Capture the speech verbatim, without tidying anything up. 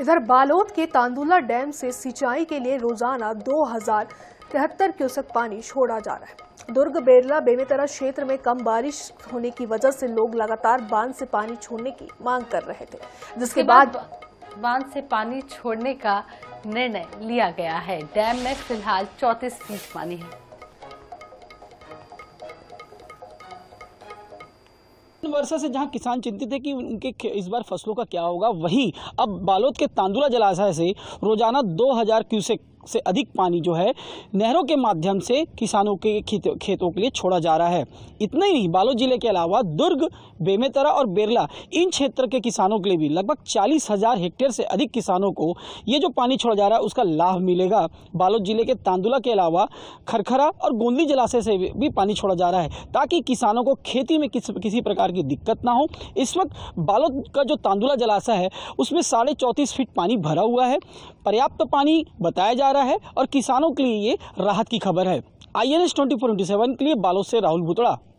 इधर बालोद के तांदुला डैम से सिंचाई के लिए रोजाना दो हजार तिहत्तर क्यूसेक पानी छोड़ा जा रहा है। दुर्ग बेरला बेमेतरा क्षेत्र में कम बारिश होने की वजह से लोग लगातार बांध से पानी छोड़ने की मांग कर रहे थे, जिसके बाद बांध से पानी छोड़ने का निर्णय लिया गया है। डैम में फिलहाल चौंतीस फीट पानी है। वर्षा से जहां किसान चिंतित है कि उनके इस बार फसलों का क्या होगा, वहीं अब बालोद के तांदुला जलाशय से रोजाना दो हजार क्यूसेक से अधिक पानी जो है नहरों के माध्यम से किसानों के खेतों खेतों के लिए छोड़ा जा रहा है। इतना ही नहीं, बालोद जिले के अलावा दुर्ग बेमेतरा और बेरला इन क्षेत्र के किसानों के लिए भी लगभग चालीस हजार हेक्टेयर से अधिक किसानों को ये जो पानी छोड़ा जा रहा है उसका लाभ मिलेगा। बालोद जिले के तांदुला के अलावा खरखरा और बोंदली जलाशय से भी पानी छोड़ा जा रहा है ताकि किसानों को खेती में किस, किसी प्रकार की दिक्कत ना हो। इस वक्त बालोद का जो तांदुला जलाशय है उसमें साढ़े चौंतीस फीट पानी भरा हुआ है। पर्याप्त पानी बताया जा रहा है और किसानों के लिए ये राहत की खबर है। I N H twenty four into seven के लिए बालोद से राहुल बुतला।